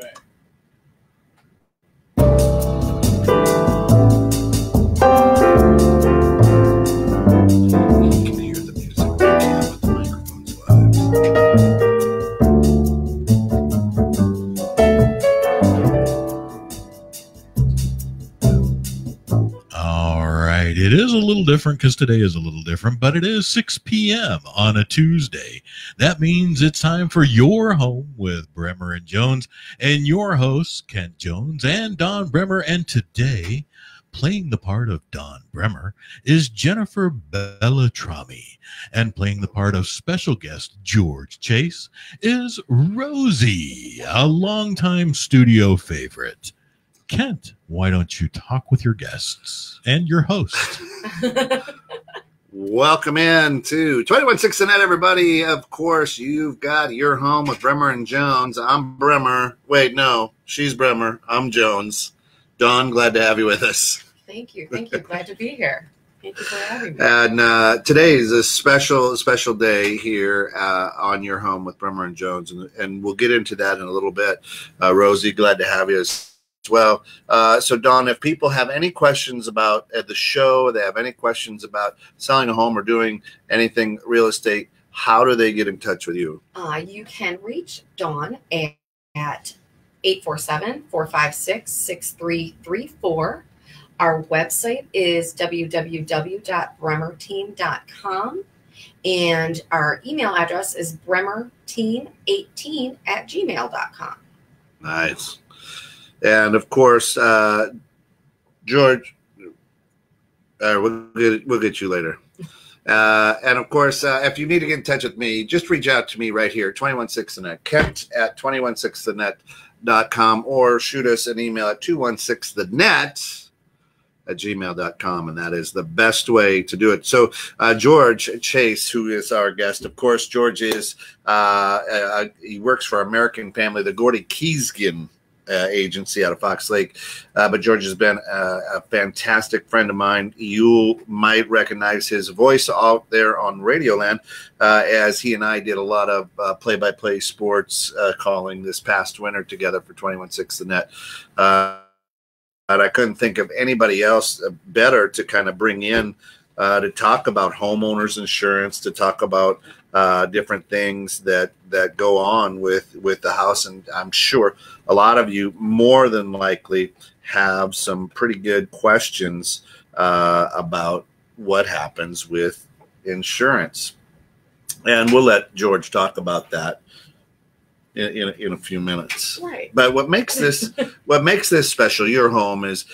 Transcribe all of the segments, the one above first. Okay. It is a little different because today is a little different, but it is 6 p.m. on a Tuesday. That means it's time for Your Home with Bremer and Jones, and your hosts, Kent Jones and Don Bremer. And today, playing the part of Don Bremer is Jennifer Beltrami, and playing the part of special guest George Chase is Rosie, a longtime studio favorite. Kent, why don't you talk with your guests and your host? Welcome in to 216 The Net, everybody. Of course, you've got Your Home with Bremer and Jones. I'm Bremer. Wait, no, she's Bremer. I'm Jones. Don, glad to have you with us. Thank you. Thank you. Glad to be here. Thank you for having me. And today is a special, special day here on Your Home with Bremer and Jones, and we'll get into that in a little bit. Rosie, glad to have you. Well, so Don, if people have any questions about the show, they have any questions about selling a home or doing anything real estate, how do they get in touch with you? You can reach Don at 847-456-6334. Our website is www.bremerteam.com, and our email address is bremerteam18@gmail.com. Nice. And of course, George, we'll get you later. And of course, if you need to get in touch with me, just reach out to me right here, 216 The Net, Kent at 216thenet.com, or shoot us an email at 216thenet@gmail.com, and that is the best way to do it. So George Chase, who is our guest, of course, George is he works for American Family, the Gordy Kiesgen agency out of Fox Lake, but George has been a fantastic friend of mine. You might recognize his voice out there on Radioland, as he and I did a lot of play-by-play sports calling this past winter together for 216 The Net. But I couldn't think of anybody else better to kind of bring in to talk about homeowners insurance, to talk about different things that go on with the house. And I'm sure a lot of you more than likely have some pretty good questions about what happens with insurance. And we'll let George talk about that in a few minutes. Right. But what makes this special, Your Home, is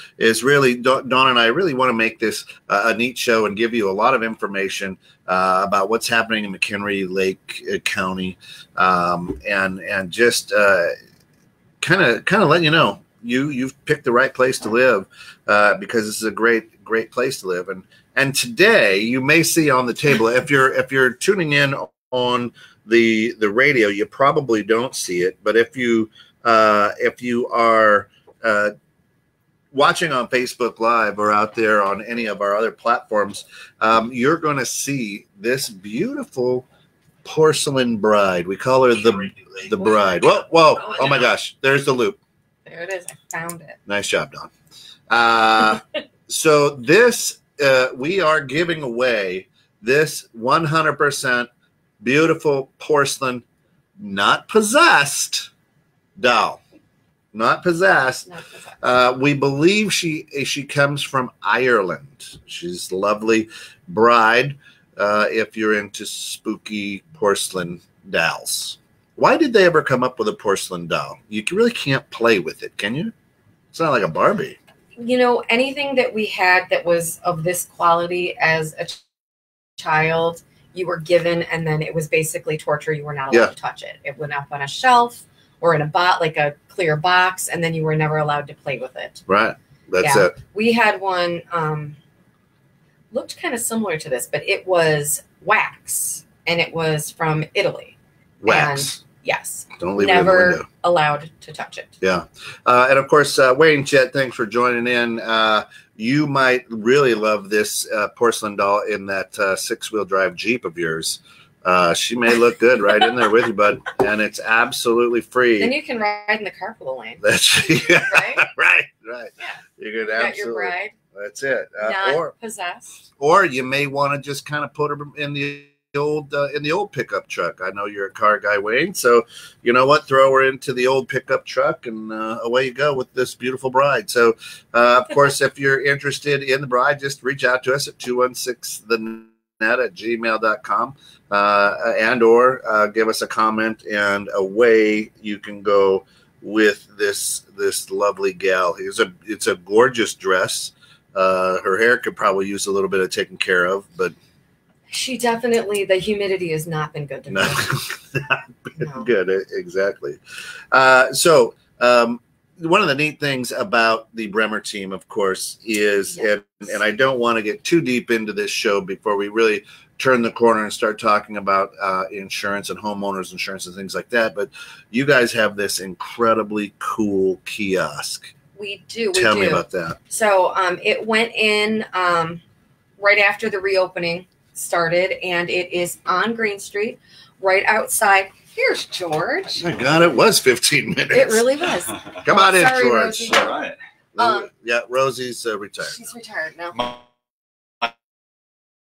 really, Don and I really want to make this a neat show and give you a lot of information about what's happening in McHenry Lake County, and just kind of let you know you've picked the right place to live, because this is a great place to live. And today you may see on the table, if you're tuning in on the radio, you probably don't see it, but if you are watching on Facebook Live or out there on any of our other platforms, you're going to see this beautiful porcelain bride. We call her the bride. Whoa, whoa! Oh my gosh! There's the loop. There it is. I found it. Nice job, Don. So this we are giving away this 100%. Beautiful porcelain, not possessed doll, not possessed. We believe she comes from Ireland. She's a lovely bride. If you're into spooky porcelain dolls, why did they ever come up with a porcelain doll? You really can't play with it, can you? It's not like a Barbie. You know, anything that we had that was of this quality as a child, you were given, and then it was basically torture. You were not allowed to touch it. It went up on a shelf or in a bot, like a clear box, and then you were never allowed to play with it. Right. That's it. We had one, looked kind of similar to this, but it was wax, and it was from Italy. Wax. And yes. Don't leave it in the window. Never allowed to touch it. Yeah. And of course, Wayne Chet, thanks for joining in. You might really love this porcelain doll in that six-wheel drive Jeep of yours. She may look good right in there with you, bud. And it's absolutely free. Then you can ride in the carpool lane. That's yeah, right? Right. Yeah. You got your bride. That's it. Not possessed. Or you may want to just kind of put her in the old pickup truck. I know you're a car guy, Wayne. So you know what? Throw her into the old pickup truck, and away you go with this beautiful bride. So, of course, if you're interested in the bride, just reach out to us at 216thenet@gmail.com and or give us a comment, and away you can go with this lovely gal. It's a gorgeous dress. Her hair could probably use a little bit of taking care of, but she definitely, the humidity has not been good to me. Not been good, exactly. So one of the neat things about the Bremer team, of course, is, yes, and I don't want to get too deep into this show before we really turn the corner and start talking about insurance and homeowners insurance and things like that, but you guys have this incredibly cool kiosk. We do. Tell me about that. So it went in right after the reopening started, and it is on Green Street, right outside. Here's George. Oh my God, it was 15 minutes. It really was. Come on in, George. Rosie. All right. Yeah, Rosie's retired. She's retired now. My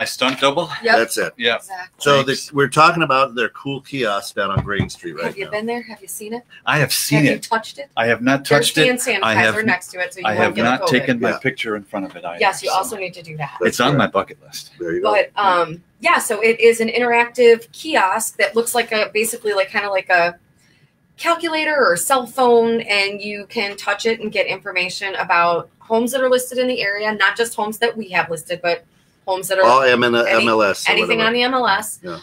stunt double? Yep. That's it. Yeah. Exactly. So we're talking about their cool kiosk down on Green Street right now. Have you been there? Have you seen it? I have seen it. Have you touched it? I have not touched it. There's hand sanitizer next to it, so you won't get COVID. I have not taken my picture in front of it either. Yes, you also need to do that. It's on my bucket list. There you go. But yeah, so it is an interactive kiosk that looks like kind of like a calculator or cell phone, and you can touch it and get information about homes that are listed in the area, not just homes that we have listed, but homes that are all MLS, anything on the MLS. Yeah.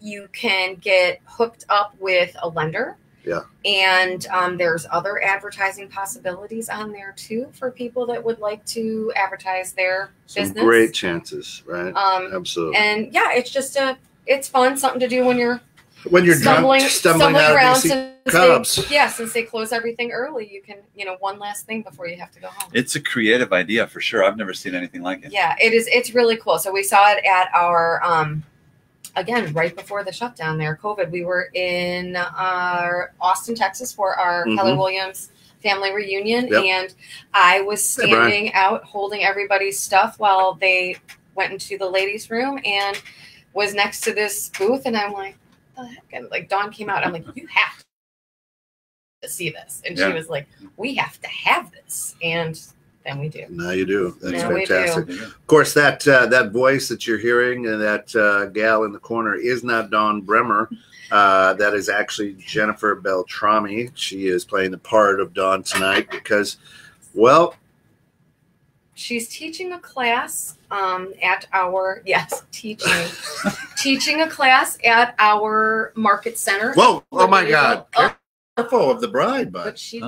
You can get hooked up with a lender. Yeah. And there's other advertising possibilities on there too for people that would like to advertise their business. Great chances, right? Absolutely. And yeah, it's just it's fun, something to do when you're stumbling out around the Cubs. Since they close everything early, you can, one last thing before you have to go home. It's a creative idea for sure. I've never seen anything like it. Yeah, it is. It's really cool. So we saw it at our, again, right before the shutdown there, COVID, we were in Austin, Texas for our Keller Williams family reunion. Yep. And I was standing out holding everybody's stuff while they went into the ladies' room and was next to this booth. And I'm like, and Dawn came out, I'm like, you have to see this, and she was like, we have to have this, and then we do. Now you do. That's fantastic. Of course, that voice that you're hearing and that gal in the corner is not Don Bremer. That is actually Jennifer Beltrami. She is playing the part of Don tonight because, well, she's teaching a class at our teaching a class at our market center. Whoa! Oh my God! Careful of the bride, but she's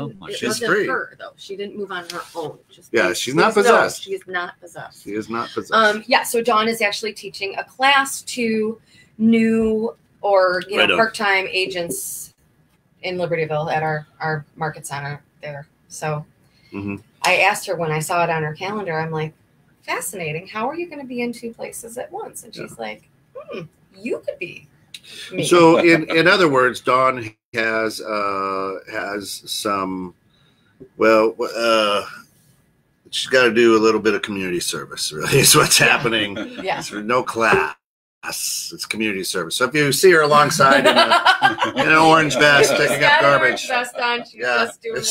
free. Her, though, she didn't move on her own. She's not possessed. She is not possessed. She is not possessed. So Dawn is actually teaching a class to new or part-time agents in Libertyville at our market center there. So. Mm-hmm. I asked her when I saw it on her calendar, I'm like, fascinating. How are you going to be in two places at once? And she's like, you could be me. So in other words, Dawn has some, she's got to do a little bit of community service, really, is what's happening. Yeah. It's no class. It's community service. So if you see her alongside in an orange vest picking up garbage, just doing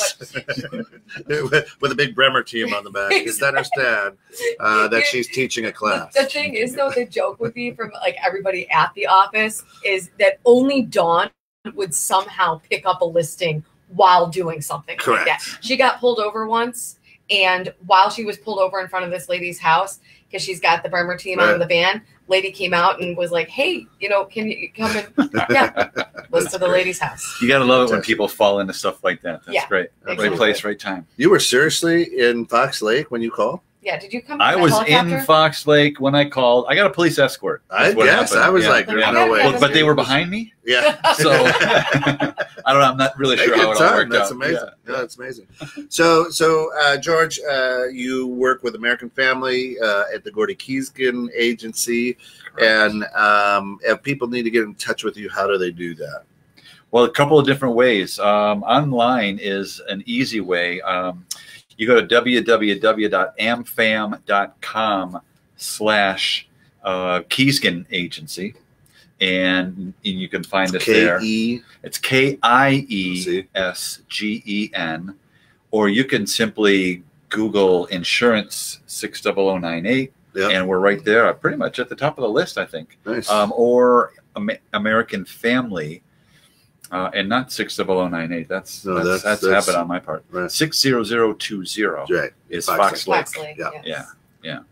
with a big Bremer team on the back, just understand that she's teaching a class. The thing is, though, the joke would be from everybody at the office is that only Dawn would somehow pick up a listing while doing something. Correct. Like that. She got pulled over once. And while she was pulled over in front of this lady's house, because she's got the Bremer team on the van, lady came out and was like, hey, can you come and listen to the lady's house. You got to love it when people fall into stuff like that. That's great. Exactly. Right place, right time. You were seriously in Fox Lake when you called? Yeah, did you come? I was in Fox Lake when I called. I got a police escort. I guess happened. I was like, no way. But they were behind me. Yeah. So I don't know. I'm not really sure how it all worked out. That's amazing. Yeah. No, that's amazing. So George, you work with American Family at the Gordy Kiesgen agency. Correct. And if people need to get in touch with you, how do they do that? Well, a couple of different ways. Online is an easy way. You go to www.amfam.com/Kiesgen Agency, and you can find us there. It's Kiesgen, or you can simply Google insurance 60098, yep, and we're right there, pretty much at the top of the list, I think. Nice. Or American Family. And not 60098. That's habit on my part. Right. 60020. Right. It's Fox Lake. Yeah.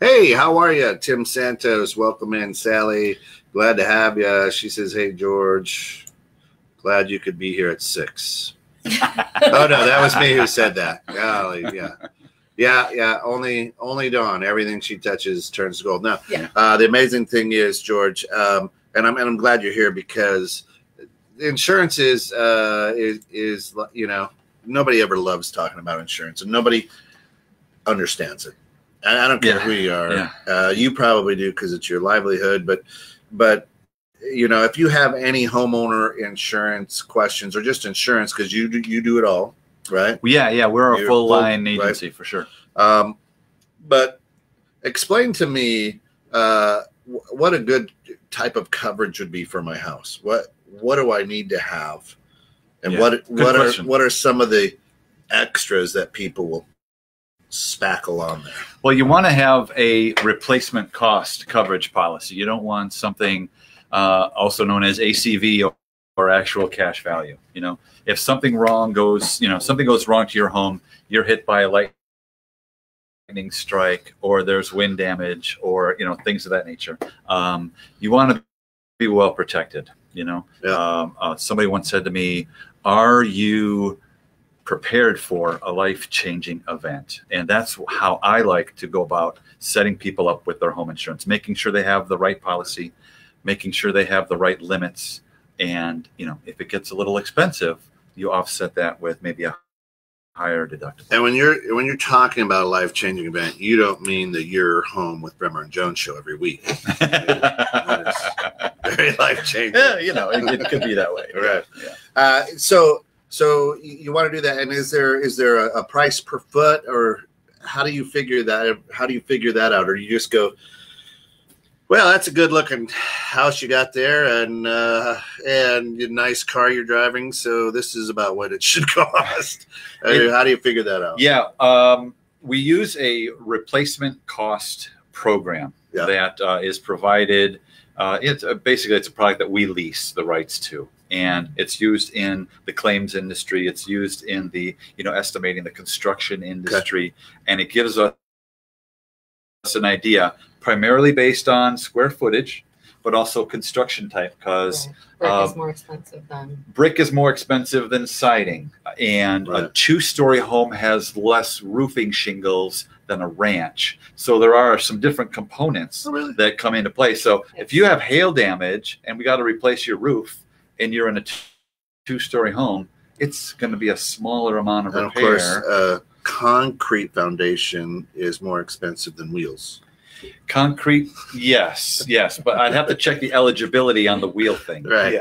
Hey, how are you, Tim Santos? Welcome in, Sally. Glad to have you. She says, "Hey, George, glad you could be here at 6." Oh no, that was me who said that. Golly, yeah. Yeah. Only Dawn. Everything she touches turns to gold. Now, yeah. The amazing thing is, George, and I'm glad you're here because insurance is you know, nobody ever loves talking about insurance and nobody understands it. I don't care who you are. Yeah. You probably do because it's your livelihood, but you know, if you have any homeowner insurance questions or just insurance, because you do it all, right? Yeah, we're a full line agency, right? For sure. But explain to me what a good type of coverage would be for my house. What do I need to have, and what are some of the extras that people will spackle on there? Well, you want to have a replacement cost coverage policy. You don't want something also known as ACV or actual cash value. You know, if something goes wrong to your home, you're hit by a lightning strike, or there's wind damage, or you know, things of that nature. You want to be well protected. You know, somebody once said to me, "Are you prepared for a life-changing event?" And that's how I like to go about setting people up with their home insurance, making sure they have the right policy, making sure they have the right limits. And, you know, if it gets a little expensive, you offset that with maybe a higher deductible. And when you're talking about a life-changing event, you don't mean that you're home with Bremer and Jones show every week. Very life-changing. Yeah, you know, it could be that way. Right. Yeah. So you want to do that, and is there a price per foot, or how do you figure that? How do you figure that out, or you just go, well, that's a good-looking house you got there, and a nice car you're driving. So this is about what it should cost. How do you figure that out? Yeah, we use a replacement cost program that is provided. It's basically a product that we lease the rights to, and it's used in the claims industry. It's used in the estimating, the construction industry, and it gives us an idea. Primarily based on square footage, but also construction type, because brick is more expensive than siding, and a two-story home has less roofing shingles than a ranch. So there are some different components that come into play. So if you have hail damage and we got to replace your roof, and you're in a two-story home, it's going to be a smaller amount of repair. And of course, concrete foundation is more expensive than wheels. Concrete, yes, but I'd have to check the eligibility on the wheel thing. Right.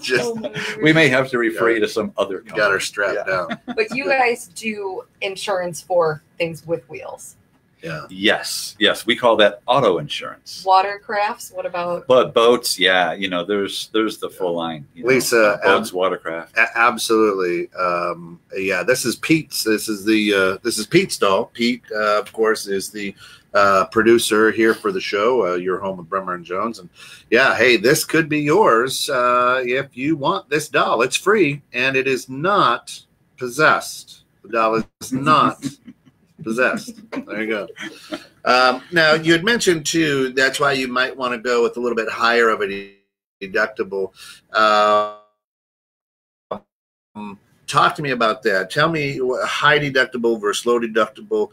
Just, we may have to refer you to some other company. Got her strapped down. But you guys do insurance for things with wheels. Yeah. Yes. We call that auto insurance. Watercrafts. What about? But boats. Yeah. You know, there's the full line. Lisa, boats, watercraft. Absolutely. Yeah. This is Pete's. This is Pete's doll. Pete, of course, is the producer here for the show. You're home with Bremer and Jones, and yeah. Hey, this could be yours if you want this doll. It's free, and it is not possessed. The doll is not possessed. There you go. Now, you had mentioned too, that's why you might want to go with a little bit higher of a deductible. Talk to me about that. Tell me high deductible versus low deductible.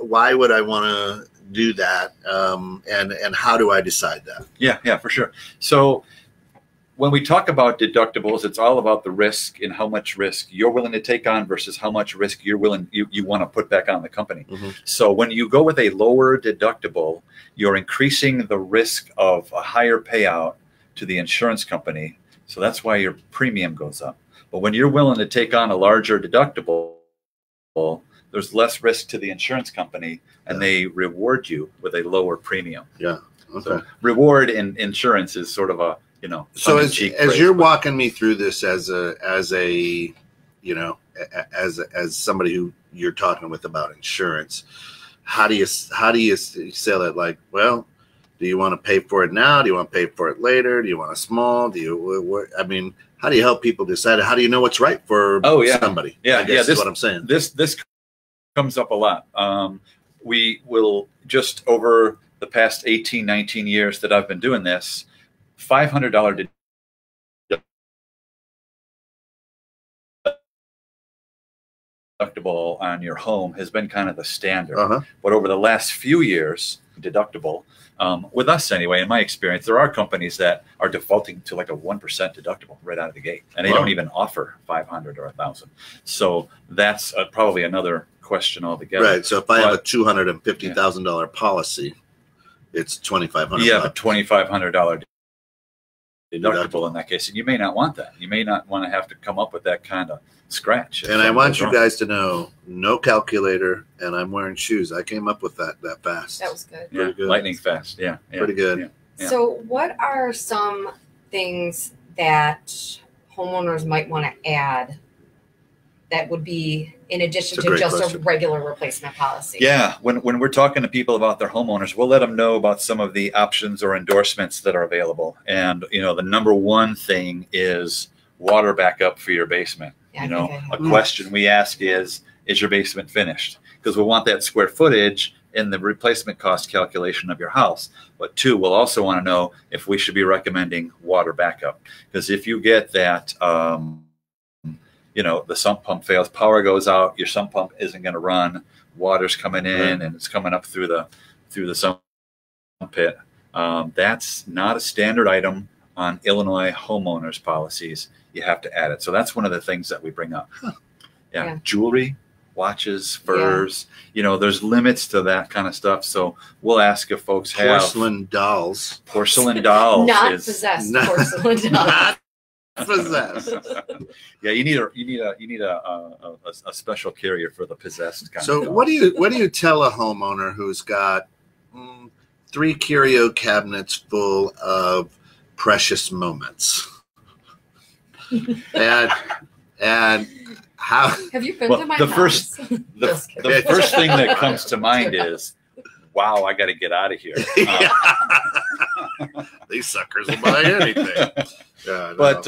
Why would I want to do that? And how do I decide that? Yeah, for sure. So when we talk about deductibles, it's all about the risk and how much risk you're willing to take on versus how much risk you're willing, you want to put back on the company. Mm-hmm. So when you go with a lower deductible, you're increasing the risk of a higher payout to the insurance company. So that's why your premium goes up. But when you're willing to take on a larger deductible, there's less risk to the insurance company, and they reward you with a lower premium. Yeah. Okay. So reward in insurance is sort of a, you know. So as you're walking me through this as a, you know, as somebody who you're talking with about insurance, how do you sell it? Like, well, do you want to pay for it now? Do you want to pay for it later? Do you want a small? I mean, how do you help people decide? How do you know what's right for somebody? Yeah, I guess This is what I'm saying. This comes up a lot. We will, just over the past 18, 19 years that I've been doing this, $500 deductible on your home has been kind of the standard. Uh-huh. But over the last few years, deductible, with us anyway, in my experience, there are companies that are defaulting to like a 1% deductible right out of the gate, and they don't even offer 500 or 1,000. So that's probably another question altogether. Right. So if I have a $250,000 policy, it's $2,500. You have a $2,500 deductible in that case, and you may not want that. You may not want to have to come up with that kind of scratch. And I want you guys to know, no calculator, and I'm wearing shoes. I came up with that fast. That was good. Yeah, pretty good. Lightning fast. Yeah. Pretty good. Yeah. So what are some things that homeowners might want to add that would be in addition to just a regular replacement policy? Yeah, when we're talking to people about their homeowners, we'll let them know about some of the options or endorsements that are available. And, you know, the number one thing is water backup for your basement. Yeah, you know, a question we ask is your basement finished? Because we want that square footage in the replacement cost calculation of your house. But two, we'll also want to know if we should be recommending water backup. Because if you get that, you know, the sump pump fails, power goes out, your sump pump isn't going to run, water's coming in and it's coming up through the sump pit. That's not a standard item on Illinois homeowners policies. You have to add it. So that's one of the things that we bring up. Huh. Yeah. Jewelry, watches, furs, you know, there's limits to that kind of stuff. So we'll ask if folks have porcelain dolls. Porcelain dolls. Not possessed porcelain dolls. Possessed. Yeah, you need a special carrier for the possessed kind. So what do you tell a homeowner who's got three curio cabinets full of precious moments? and how have you been to my house? The first thing that comes to mind is, wow, I got to get out of here. These suckers will buy anything. But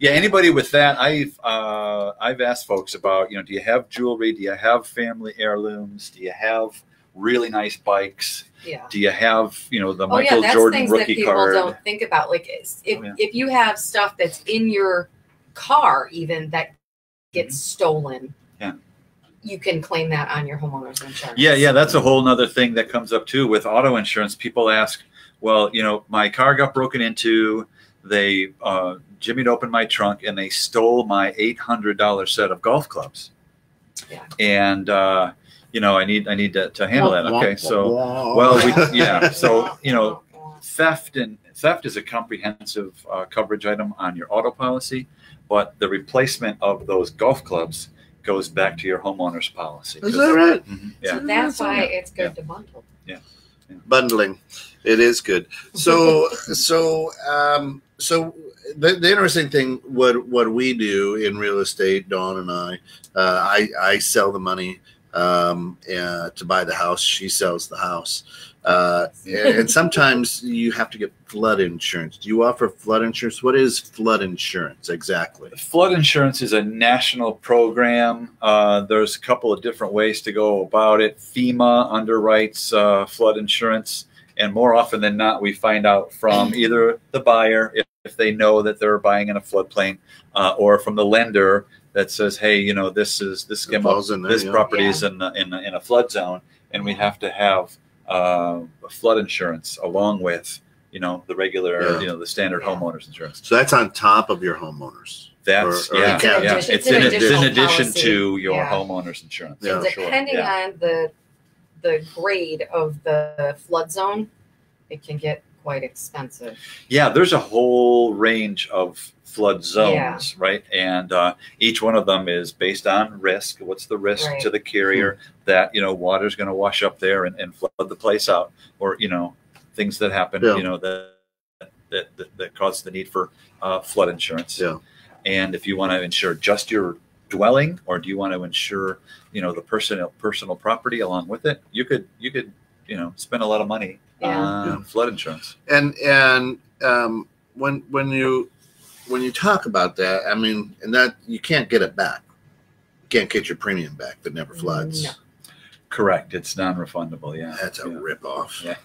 anybody with that, I've asked folks about, you know, do you have jewelry? Do you have family heirlooms? Do you have really nice bikes? Yeah. Do you have, you know, the Michael Jordan rookie card? That people don't think about. Like if you have stuff that's in your car, even that gets stolen. Yeah. You can claim that on your homeowner's insurance. Yeah, that's a whole nother thing that comes up too with auto insurance. People ask, well, you know, my car got broken into, they jimmied open my trunk and they stole my $800 set of golf clubs. Yeah. And you know, I need to handle that. Okay, so so you know, theft is a comprehensive coverage item on your auto policy, but the replacement of those golf clubs goes back to your homeowner's policy. Is that right? Mm-hmm. Yeah. So that's why it's good to bundle. Yeah. Bundling. It is good. So, so the interesting thing, what we do in real estate, Dawn and I sell the money to buy the house. She sells the house. And sometimes you have to get flood insurance. Do you offer flood insurance? What is flood insurance exactly? Flood insurance is a national program. There's a couple of different ways to go about it. FEMA underwrites flood insurance, and more often than not, we find out from either the buyer, if they know that they're buying in a floodplain, or from the lender that says, hey, you know, this came up, this property is in a flood zone, and we have to have flood insurance along with, you know, the regular, you know, the standard homeowners insurance. So that's on top of your homeowners. That's it's in addition to your homeowners insurance. Yeah. So depending on the grade of the flood zone, it can get quite expensive. Yeah, there's a whole range of flood zones, right? And each one of them is based on risk. What's the risk to the carrier that, you know, water's going to wash up there and flood the place out, or, you know, things that happen, you know, that cause the need for flood insurance. Yeah. And if you want to insure just your dwelling, or do you want to insure, you know, the personal property along with it, you could, you know, spend a lot of money on flood insurance. And when you talk about that, I mean, and that you can't get it back. You can't get your premium back that never floods. No. Correct. It's non-refundable. Yeah. That's a ripoff. Yeah.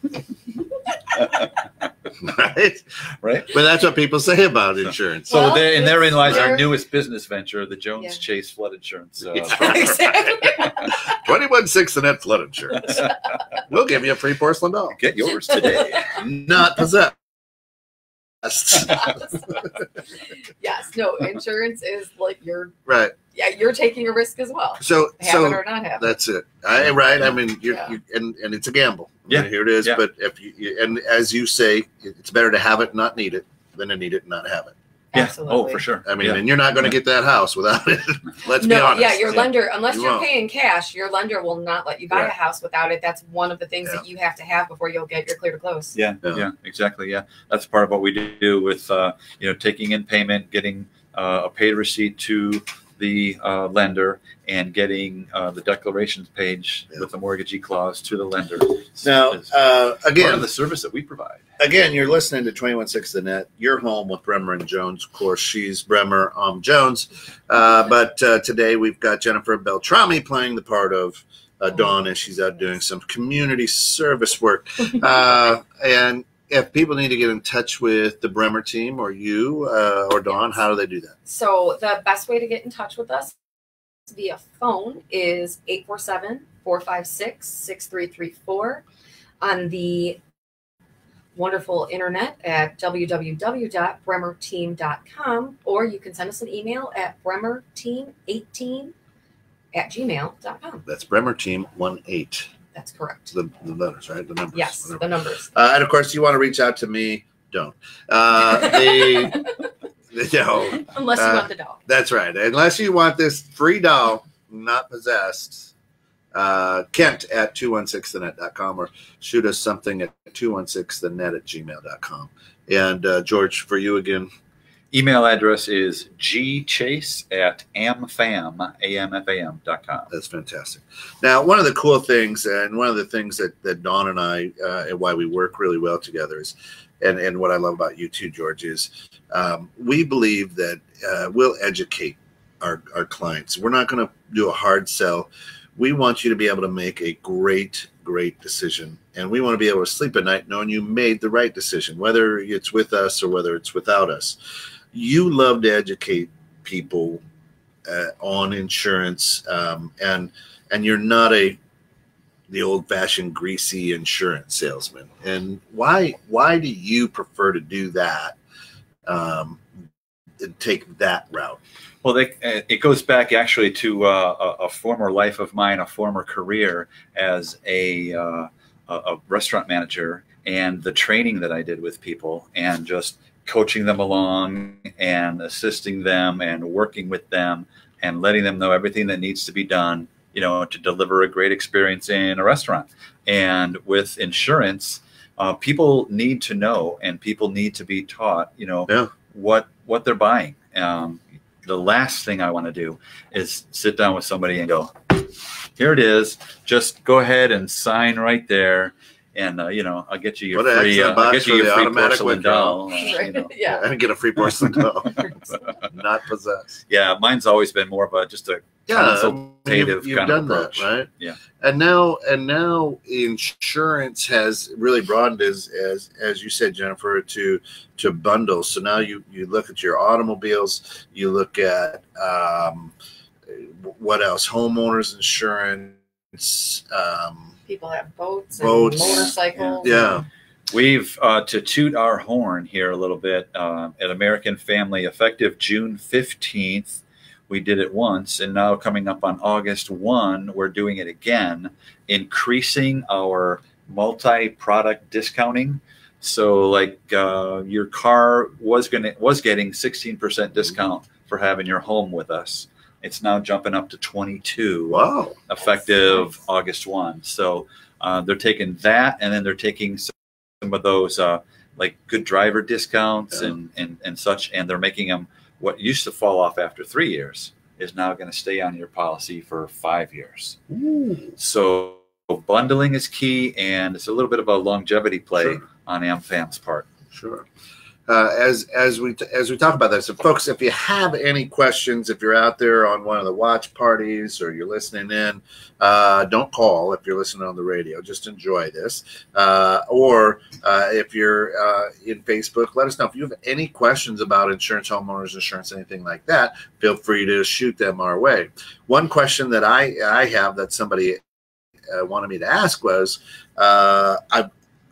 Right. But that's what people say about insurance. So, well, therein lies our newest business venture, the Jones Chase flood insurance. 216 The Net flood insurance. We'll give you a free porcelain doll. Get yours today. Not possessed. Yes. No, insurance is like your Yeah, you're taking a risk as well. So, have it or not have it. That's it. I mean, and it's a gamble. I mean, here it is. Yeah. But if you, and as you say, it's better to have it and not need it than to need it and not have it. Yeah. Absolutely. Oh, for sure. I mean, and you're not going to get that house without it. Let's be honest. Yeah, your lender, unless you're paying cash, your lender will not let you buy a house without it. That's one of the things that you have to have before you'll get your clear to close. Yeah, yeah, exactly. Yeah, that's part of what we do with you know, taking in payment, getting a paid receipt to the lender, and getting the declarations page with the mortgagee clause to the lender. Now, again, part of the service that we provide. Again, you're listening to 216 The Net, your home with Bremer and Jones. Of course, she's Bremer Jones. But today we've got Jennifer Beltrami playing the part of Dawn, and she's out doing some community service work. And if people need to get in touch with the Bremer team or you or Dawn, how do they do that? So the best way to get in touch with us via phone is 847-456-6334, on the wonderful internet at www.bremerteam.com, or you can send us an email at bremerteam18@gmail.com. That's bremerteam18. That's correct. The letters, right? The numbers. Yes, whatever. The numbers. And of course, you want to reach out to me. Don't. You know, unless you want the doll. That's right. Unless you want this free doll, not possessed. Kent at 216thenet.com, or shoot us something at 216thenet@gmail.com. And George, for you again. Email address is gchase@amfam.com. That's fantastic. Now, one of the cool things, and one of the things that Dawn and I, and why we work really well together is, and what I love about you too, George, is we believe that we'll educate our clients. We're not going to do a hard sell. We want you to be able to make a great decision, and we want to be able to sleep at night knowing you made the right decision, whether it's with us or whether it's without us. You love to educate people on insurance, and you're not the old-fashioned greasy insurance salesman. And why do you prefer to do that, and take that route? Well, it goes back actually to a former life of mine, a former career as a restaurant manager, and the training that I did with people, and just coaching them along and assisting them and working with them and letting them know everything that needs to be done, you know, to deliver a great experience in a restaurant. And with insurance, people need to know, and people need to be taught, you know, what they're buying. The last thing I want to do is sit down with somebody and go, here it is, just go ahead and sign right there, And you know, I'll get you your free, I'll get you your free porcelain doll. You know. Yeah, and get a free porcelain doll. Not possessed. Yeah, mine's always been more of a just a consultative kind of approach, right? Yeah. And now insurance has really broadened, as you said, Jennifer, to bundles. So now you look at your automobiles, you look at what else? Homeowners insurance. People have boats and motorcycles. Yeah. We've, to toot our horn here a little bit, at American Family, effective June 15th, we did it once. And now coming up on August 1, we're doing it again, increasing our multi-product discounting. So like your car was getting 16% discount for having your home with us. It's now jumping up to 22. Wow. Effective nice. August 1. So they're taking that, and then they're taking some of those like good driver discounts, yeah, and such, and they're making them, what used to fall off after 3 years is now going to stay on your policy for 5 years. Ooh. So bundling is key, and it's a little bit of a longevity play, sure, on AmFam's part. Sure. As we talk about that, so folks, if you have any questions, if you're out there on one of the watch parties or you're listening in, don't call if you're listening on the radio. Just enjoy this. Or if you're in Facebook, let us know. If you have any questions about insurance, homeowners insurance, anything like that, feel free to shoot them our way. One question that I have that somebody wanted me to ask was,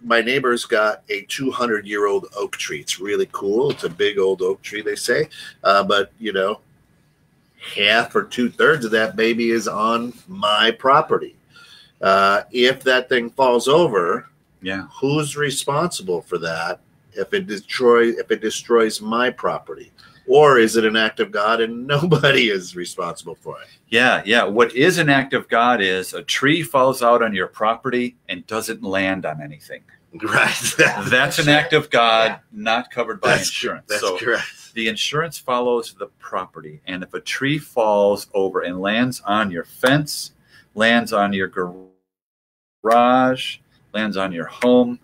my neighbor's got a 200-year-old oak tree. It's really cool. It's a big old oak tree, they say. But, you know, half or two-thirds of that baby is on my property. If that thing falls over, yeah, who's responsible for that if it destroys my property? Or is it an act of God and nobody is responsible for it? Yeah, yeah. What is an act of God is a tree falls out on your property and doesn't land on anything. Right. That's an act of God, yeah, not covered by insurance. That's correct. The insurance follows the property. And if a tree falls over and lands on your fence, lands on your garage, lands on your home,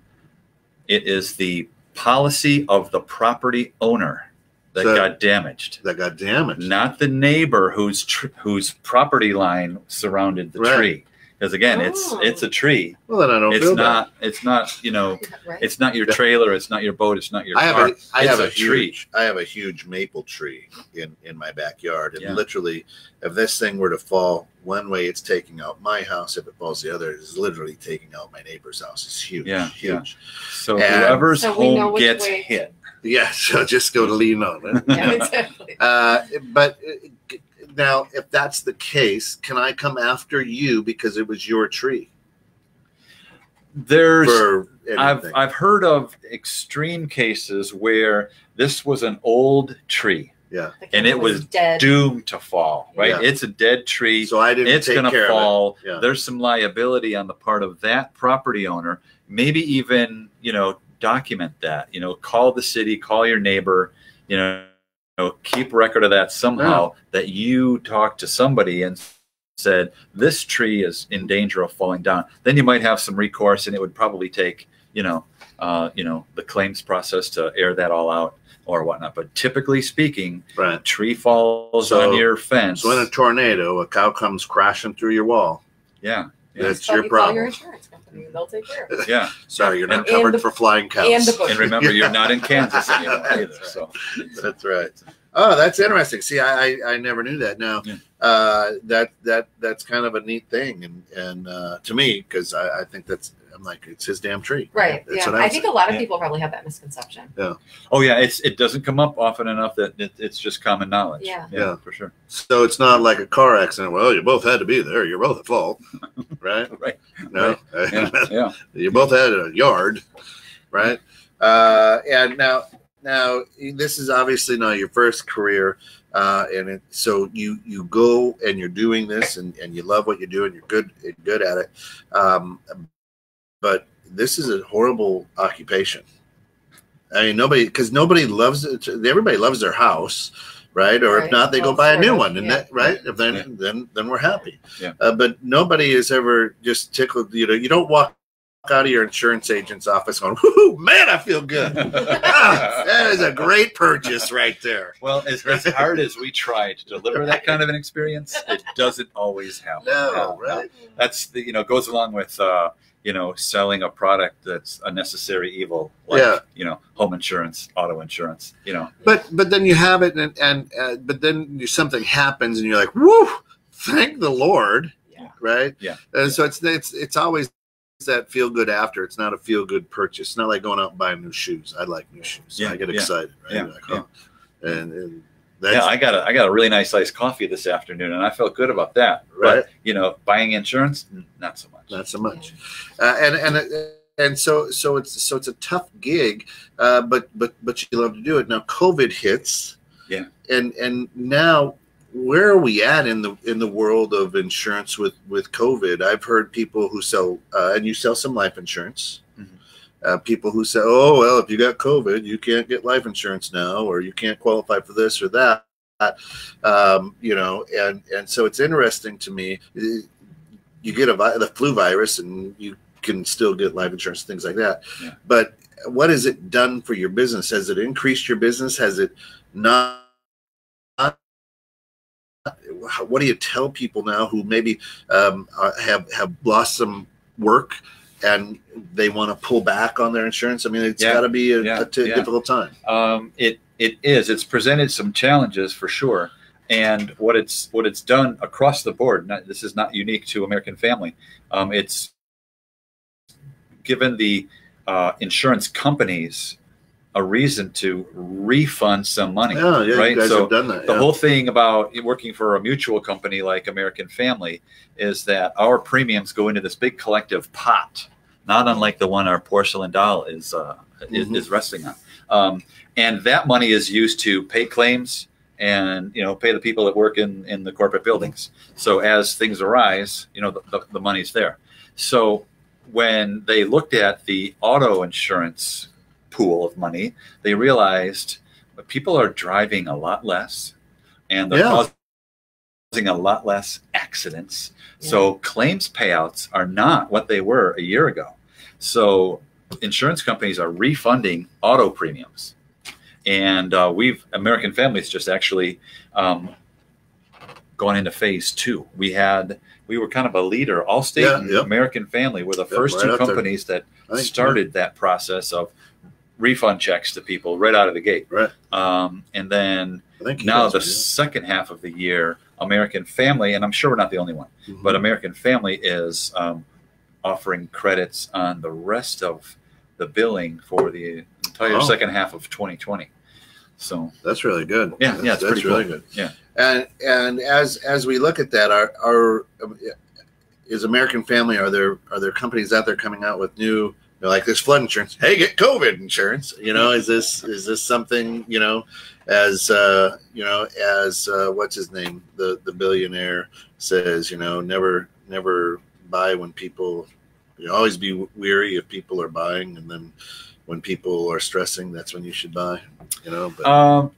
it is the policy of the property owner that got damaged, not the neighbor whose property line surrounded the tree, because again, it's a tree. Well, then I don't feel bad. It's not, you know, right, it's not your trailer, it's not your boat, it's not your car. I have a huge maple tree in my backyard, and yeah, literally, if this thing were to fall one way, it's taking out my house. If it falls the other, it's literally taking out my neighbor's house. It's huge, huge. Yeah. So whoever's home gets hit. Yeah, so just go to lean on it. Yeah, exactly. But now, if that's the case, can I come after you because it was your tree? I've heard of extreme cases where this was an old tree. Yeah, and it was doomed to fall. Right, yeah, it's a dead tree. So I didn't. It's going to fall. Yeah. There's some liability on the part of that property owner. Maybe even, you know, document that, you know, call the city, call your neighbor, you know, keep record of that somehow, yeah, that you talked to somebody and said, this tree is in danger of falling down. Then you might have some recourse, and it would probably take, you know, the claims process to air that all out or whatnot. But typically speaking, right, a tree falls on your fence. So in a tornado, a cow comes crashing through your wall. Yeah. Yeah. That's your problem. Your insurance company, they'll take care of it. Yeah. Sorry, you're not covered for flying cows. And remember, you're not in Kansas anymore either. That's right. So that's right. Oh, that's interesting. See, I never knew that. Now, yeah, that's kind of a neat thing, and to me, because I think that's, I'm like, it's his damn tree. Right. Yeah. I think a lot of people probably have that misconception. Yeah. Oh yeah, it doesn't come up often enough that it's just common knowledge. Yeah. Yeah, yeah, for sure. So it's not like a car accident. Well, you both had to be there. You're both at fault, right? Right. No. Right. Yeah. Yeah. You both had a yard, right? And now. Now, this is obviously not your first career, so you go and you're doing this, and you love what you do, and you're good at it. But this is a horrible occupation. I mean, because nobody loves it. Everybody loves their house, right? Or right, if not, they go buy a new one, and yeah, that, right? If then, yeah, then we're happy. Yeah. But nobody is ever just tickled. You know, you don't walk out of your insurance agent's office going, whoo, man, I feel good. Ah, that is a great purchase right there. Well, as hard as we try to deliver that kind of an experience, it doesn't always happen. No, right? That's the, goes along with, selling a product that's a necessary evil, like, home insurance, auto insurance, But then you have it, but then something happens, and you're like, woo, thank the Lord, right? Yeah. And so it's always that feel good after. It's not a feel good purchase. It's not like going out and buying new shoes. I like new shoes. Yeah. I get excited, right? Yeah. Like, oh. Yeah. And that's, yeah, I got a really nice iced coffee this afternoon, and I felt good about that. Right. But, buying insurance, not so much. Not so much, and so it's a tough gig, but you love to do it. Now COVID hits, and now where are we at in the world of insurance with COVID? I've heard people who sell and you sell some life insurance. Mm-hmm. People who say, oh well, if you got COVID, you can't get life insurance now, or you can't qualify for this or that. And so it's interesting to me. You get the flu virus and you can still get life insurance, things like that. Yeah. But what has it done for your business? Has it increased your business? Has it not? What do you tell people now who maybe have lost some work and they want to pull back on their insurance? I mean, it's got to be a difficult time. It is. It's presented some challenges for sure. And what it's done across the board, this is not unique to American Family. It's given the insurance companies a reason to refund some money. Oh, yeah, right? You guys have done that, the whole thing about working for a mutual company like American Family is that our premiums go into this big collective pot, not unlike the one our porcelain doll is resting on. And that money is used to pay claims, and pay the people that work in the corporate buildings. So as things arise, the money's there. So when they looked at the auto insurance pool of money, they realized that people are driving a lot less, and they're causing a lot less accidents. Yeah. So claims payouts are not what they were a year ago. So insurance companies are refunding auto premiums. And American Family's just actually gone into phase two. We were kind of a leader. Allstate and American Family were the first two companies that started that process of refund checks to people right out of the gate. Right. And then now the second half of the year, American Family, and I'm sure we're not the only one, but American Family is offering credits on the rest of the billing for the entire second half of 2020. So that's really good. Yeah, that's pretty really good. Yeah. And as we look at that, is American Family, are there companies out there coming out with new, like this flood insurance, hey, get COVID insurance, is this something, as what's his name, the billionaire says, never buy when people, always be weary if people are buying, and then when people are stressing, that's when you should buy, But, I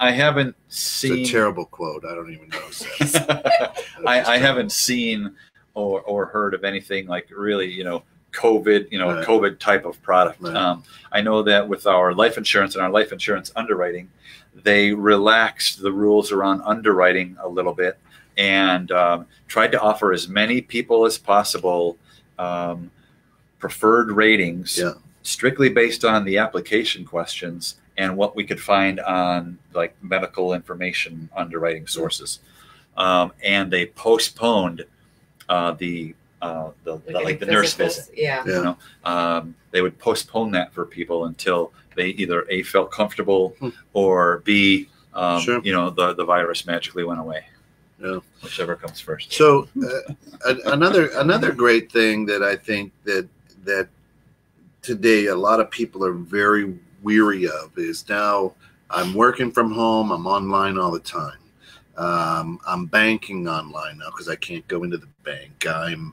haven't seen. It's a terrible quote. I don't even know. I haven't seen or heard of anything like really, COVID, right. COVID type of product. Right. I know that with our life insurance and our life insurance underwriting, they relaxed the rules around underwriting a little bit, and tried to offer as many people as possible preferred ratings. Yeah. Strictly based on the application questions and what we could find on like medical information underwriting sources, and they postponed the nurse visit. Yeah, they would postpone that for people until they either A, felt comfortable, or B, the virus magically went away. Yeah, whichever comes first. So another great thing that I think that today a lot of people are very weary of is, now I'm working from home, I'm online all the time, I'm banking online now because I can't go into the bank, I'm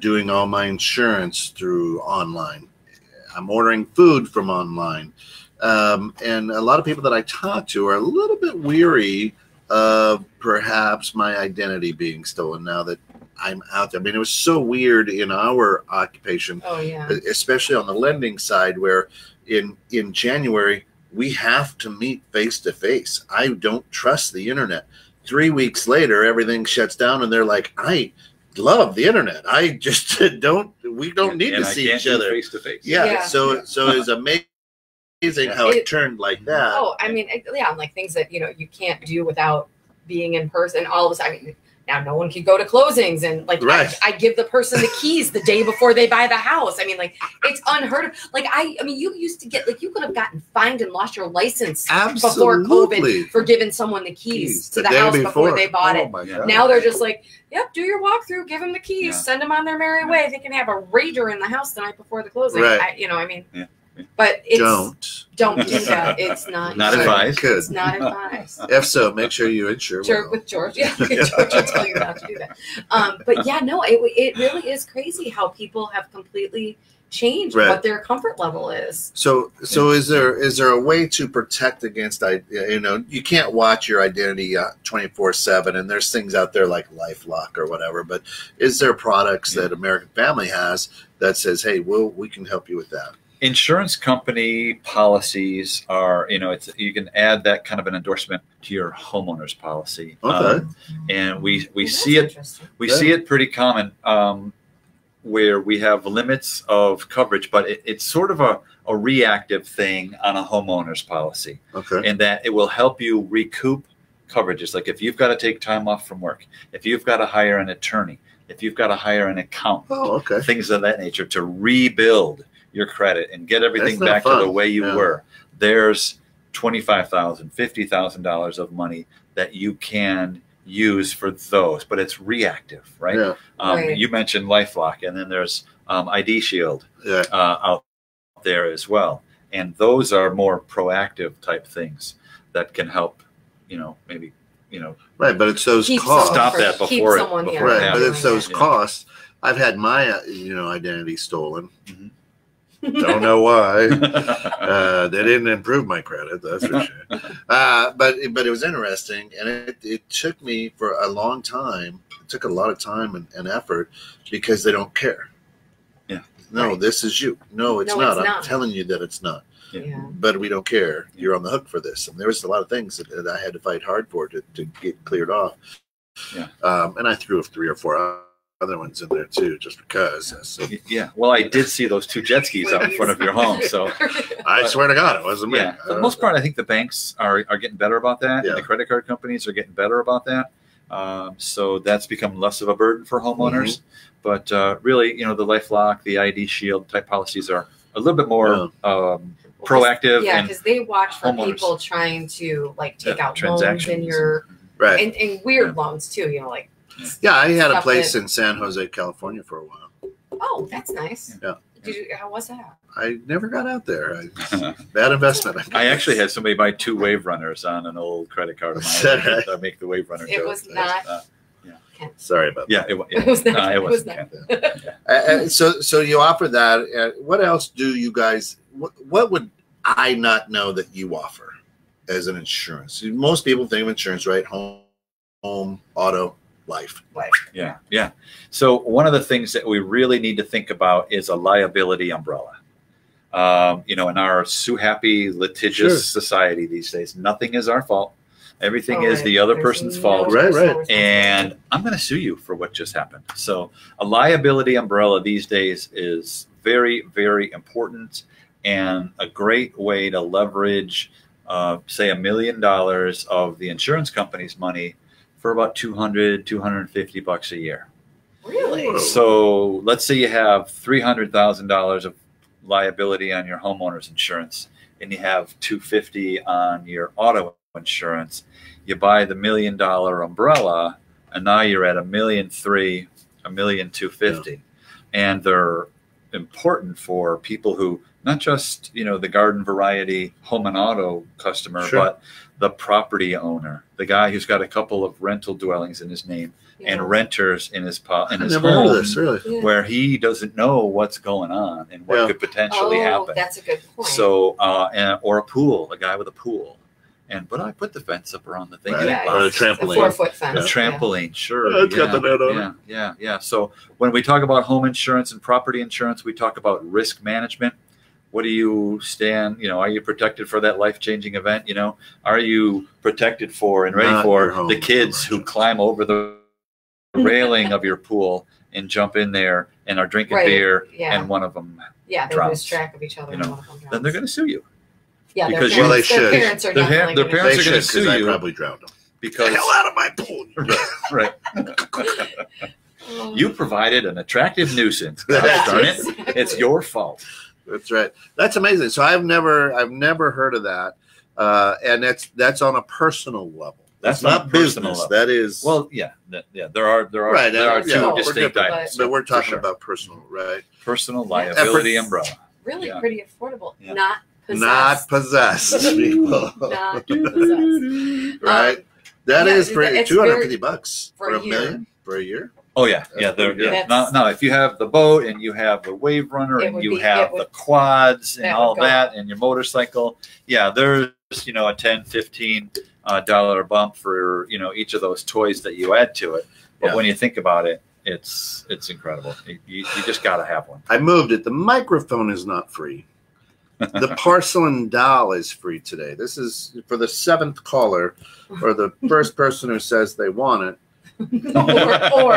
doing all my insurance through online, I'm ordering food from online, and a lot of people that I talk to are a little bit weary of perhaps my identity being stolen now that I'm out there. I mean, it was so weird in our occupation, especially on the lending side, where in January we have to meet face to face. I don't trust the internet. 3 weeks later, everything shuts down, and they're like, I love the internet. I just don't. We don't need to see each other face to face. Yeah. So it's amazing. Amazing how it turned like that. Oh, I mean, yeah, like things that, you know, you can't do without being in person. All of a sudden, I mean, now no one can go to closings, and like I give the person the keys the day before they buy the house. I mean, like, it's unheard of. Like I mean, you used to get, like, you could have gotten fined and lost your license before COVID for giving someone the keys to the house before they bought it. Now they're just like, yep, do your walkthrough, give them the keys, send them on their merry way. They can have a raider in the house the night before the closing. You know, I mean. Yeah. But it's, don't do that. It's not advised. It's not advised. If so, make sure you insure. Sure, with George, George will tell you not to do that. But yeah, no, it really is crazy how people have completely changed what their comfort level is. So is there a way to protect against? You know, you can't watch your identity 24/7, and there's things out there like LifeLock or whatever. But is there products that American Family has that says, hey, we can help you with that? Insurance company policies are, you know, you can add that kind of an endorsement to your homeowner's policy. Okay. And we see it, see it pretty common where we have limits of coverage, but it's sort of a reactive thing on a homeowner's policy. Okay. And that it will help you recoup coverages. Like if you've got to take time off from work, if you've got to hire an attorney, if you've got to hire an accountant, things of that nature to rebuild your credit and get everything back to the way you were. There's $25,000, $50,000 of money that you can use for those, but it's reactive, right? Yeah. You mentioned LifeLock, and then there's ID Shield out there as well. And those are more proactive type things that can help, you know, maybe, you know. Right, but it's those costs. Stop that before it happens. Right, but it's those costs. I've had my, you know, identity stolen. Mm-hmm. Don't know why. They didn't improve my credit, that's for sure. But it was interesting, and it took me for a long time. It took a lot of time and effort because they don't care. Yeah. No, this is you. No, it's not. I'm telling you that it's not. Yeah. But we don't care. You're on the hook for this. And there was a lot of things that I had to fight hard for to get cleared off. Yeah. And I threw 3 or 4 out. Other ones in there too, just because. So. Yeah. Well, I did see those 2 jet skis out in front of your home. So I swear to God, it wasn't me. For the most part, I think the banks are getting better about that. Yeah. And the credit card companies are getting better about that. So that's become less of a burden for homeowners. Mm-hmm. But really, you know, the LifeLock, the ID Shield type policies are a little bit more proactive. Yeah, because they watch for people trying to like take out loans in your and weird loans too. You know, like. Yeah, I had a place in San Jose, California for a while. Oh, that's nice. Yeah. Did you, how was that? I never got out there. Bad investment. I actually had somebody buy 2 wave runners on an old credit card of mine. Right? I make the wave runner. It was not. Sorry about that. Yeah, it was not. It wasn't. So you offer that. What else do you guys? What would I not know that you offer as an insurance? Most people think of insurance, right? Home, auto. Life. Yeah. So one of the things that we really need to think about is a liability umbrella. You know, in our sue-happy, litigious society these days, nothing is our fault. Everything is the other person's fault. Right. And I'm going to sue you for what just happened. So a liability umbrella these days is very, very important and a great way to leverage, say, $1 million of the insurance company's money for about $200, $250 a year. Really? So let's say you have $300,000 of liability on your homeowner's insurance and you have $250 on your auto insurance. You buy the $1 million umbrella and now you're at $1.3 million, $1.25 million. Yeah. And they're important for people who, not just, you know, the garden variety home and auto customer, but the property owner, the guy who's got a couple of rental dwellings in his name and renters in his home, where he doesn't know what's going on and what could potentially happen. That's a good point. So, or a pool, a guy with a pool. But I put the fence up around the thing. Right. Yeah, a trampoline. A 4-foot fence. A trampoline, yeah. Sure. Yeah, it's got the net on it. Yeah, yeah. So when we talk about home insurance and property insurance, we talk about risk management. What do you stand, you know, are you protected for that life-changing event? You know, are you protected for and ready for the kids who climb over the railing of your pool and jump in there and are drinking beer and one of them drowns. They lose track of each other, you know, and one of them drowns. Then they're going to sue you. Yeah, because their parents are definitely going to sue you. Because I probably drowned them. Because, the hell out of my pool. Right. You provided an attractive nuisance. Darn it. It's your fault. That's right. That's amazing. So I've never heard of that, and that's on a personal level. That's not business. Level. That is There are right. there are two distinct items, but we're talking about personal, right? Personal liability umbrella. Really pretty affordable. Yeah. Not possessed. Not possessed people. Not possessed. Right. That is pretty. $250 for a million for a year. Oh yeah, No, if you have the boat and you have the wave runner and you have the quads and all that and your motorcycle, yeah, there's a $10, $15 bump for each of those toys that you add to it. But when you think about it, it's incredible. You just got to have one. I moved it. The microphone is not free. The porcelain doll is free today. This is for the 7th caller or the first person who says they want it. or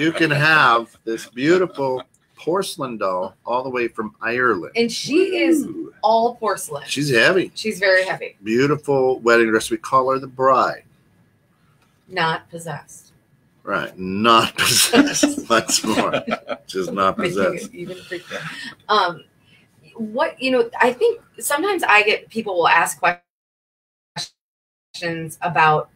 you can have this beautiful porcelain doll all the way from Ireland. And she is all porcelain. She's heavy. She's very heavy. Beautiful wedding dress. We call her the bride. Not possessed. Right. Not possessed. Much more. Just not possessed. Even freaking. I think sometimes I get people will ask questions about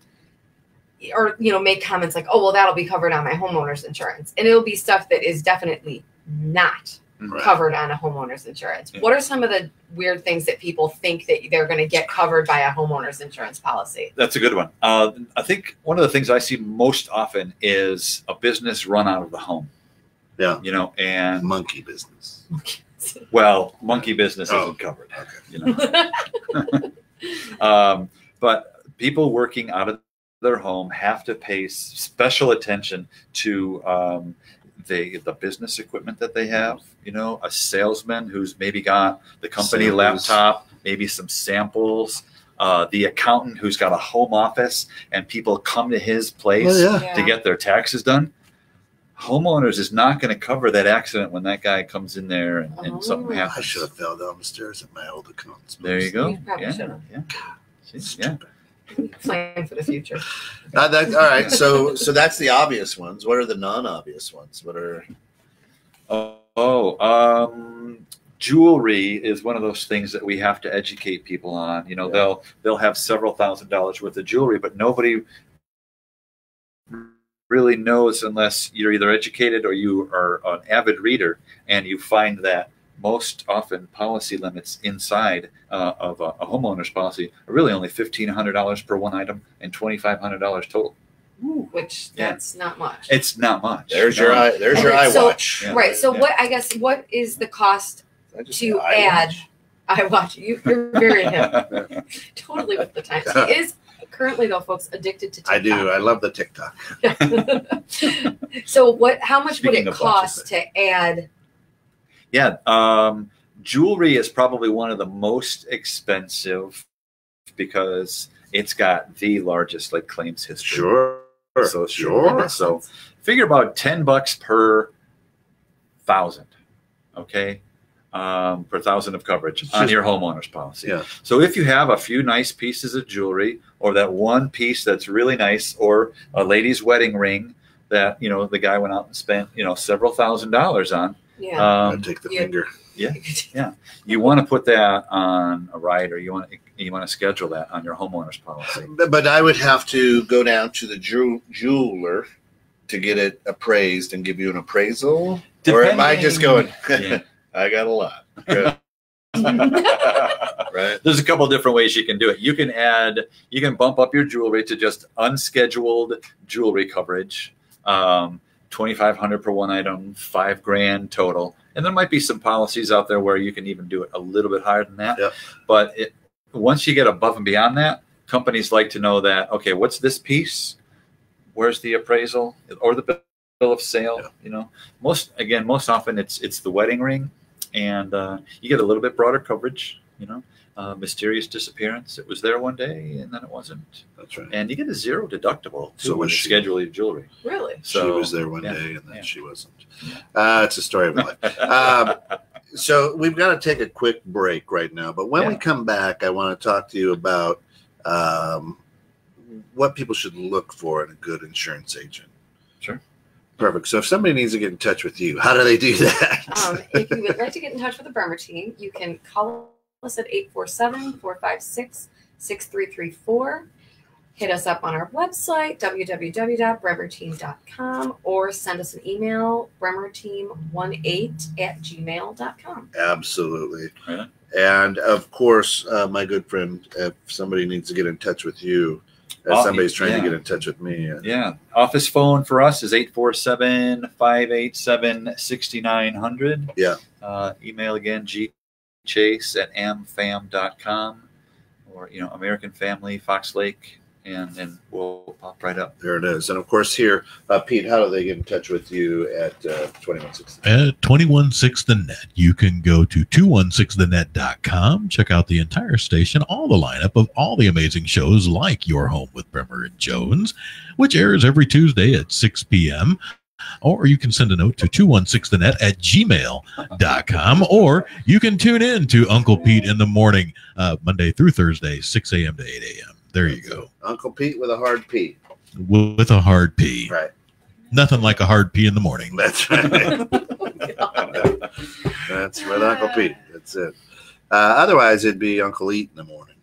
or make comments like, oh, well, that'll be covered on my homeowner's insurance. And it'll be stuff that is definitely not covered on a homeowner's insurance. Yeah. What are some of the weird things that people think that they're going to get covered by a homeowner's insurance policy? That's a good one. I think one of the things I see most often is a business run out of the home. Yeah. And monkey business. Well, monkey business isn't covered. Okay. But people working out of their home have to pay special attention to the business equipment that they have. A salesman who's maybe got the company laptop, maybe some samples. The accountant who's got a home office and people come to his place to get their taxes done. Homeowners is not going to cover that accident when that guy comes in there and something happens. I should have fell down the stairs at my old accountant's. There you go. Yeah. Plan for the future. All right, so that's the obvious ones. What are the non-obvious ones? What are? Jewelry is one of those things that we have to educate people on. They'll have several $1,000s worth of jewelry, but nobody really knows unless you're either educated or you are an avid reader, and you find that most often policy limits inside of a homeowner's policy are really only $1,500 per one item and $2,500 total. Ooh, which that's not much. It's not much. There's your eye. There's your eye watch. Right. So what is the cost to add? I watch you. You're very hip. Totally with the times. He is currently though, folks, addicted to TikTok. I do. I love the TikTok. So what? How much would it cost to add? Yeah, jewelry is probably one of the most expensive because it's got the largest claims history. Sure. So figure about $10 per 1,000, okay, per 1,000 of coverage on your homeowner's policy. Yeah. So if you have a few nice pieces of jewelry or that one piece that's really nice or a lady's wedding ring that, the guy went out and spent, several $1,000s on. Yeah. Take the finger. Yeah. Yeah. You want to put that on a rider, or you want to schedule that on your homeowner's policy. But I would have to go down to the jeweler to get it appraised and give you an appraisal. Depending. Or am I just going, I got a lot. Right. There's a couple of different ways you can do it. You can bump up your jewelry to just unscheduled jewelry coverage. $2,500 per one item, $5,000 total. And there might be some policies out there where you can even do it a little bit higher than that. Yep. But Once you get above and beyond that, companies like to know that, okay, what's this piece? Where's the appraisal or the bill of sale? Yeah. You know, most often it's the wedding ring, and you get a little bit broader coverage, you know. Mysterious disappearance. It was there one day, and then it wasn't. That's right. And you get a zero deductible too, when you schedule your jewelry. Really? So, she was there one day, and then she wasn't. Yeah. It's a story of my life. So we've got to take a quick break right now. But when we come back, I want to talk to you about what people should look for in a good insurance agent. Sure. Perfect. So if somebody needs to get in touch with you, how do they do that? If you would like to get in touch with the Bremer team, you can call us at 847-456-6334. Hit us up on our website, www.bremerteam.com, or send us an email, bremerteam18@gmail.com. Absolutely. Yeah. And, of course, my good friend, if somebody needs to get in touch with you, somebody's trying to get in touch with me. Yeah. Office phone for us is 847-587-6900. Yeah. Email again, gchase@amfam.com, or, you know, American Family, Fox Lake, and we'll pop right up. There it is. And, of course, here, Pete, how do they get in touch with you at 216 The Net? At 216 The Net, you can go to 216thenet.com, check out the entire station, all the lineup of all the amazing shows like Your Home with Bremer and Jones, which airs every Tuesday at 6 p.m., or you can send a note to 216thenet@gmail.com, or you can tune in to Uncle Pete in the morning, Monday through Thursday, 6 a.m. to 8 a.m. There you go. Uncle Pete with a hard P. With a hard P. Right. Nothing like a hard P in the morning. That's right. That's with Uncle Pete. That's it. Otherwise, it'd be Uncle Eat in the morning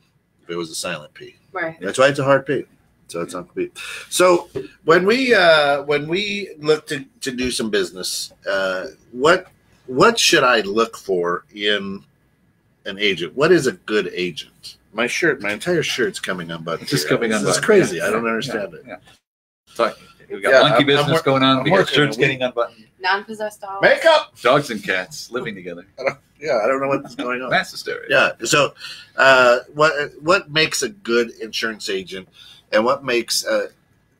if it was a silent P. Right. That's why it's a hard P. So it's incomplete. So when we look to do some business, what should I look for in an agent? What is a good agent? My shirt, my entire shirt's coming unbuttoned. It's just coming unbuttoned. It's crazy. I don't understand it. Yeah. Sorry. We've got monkey business going on. We got shirts getting unbuttoned. Non-possessed dogs. Makeup. Dogs and cats living together. I don't know what's going on. That's hysteria. Yeah. So what makes a good insurance agent? And what makes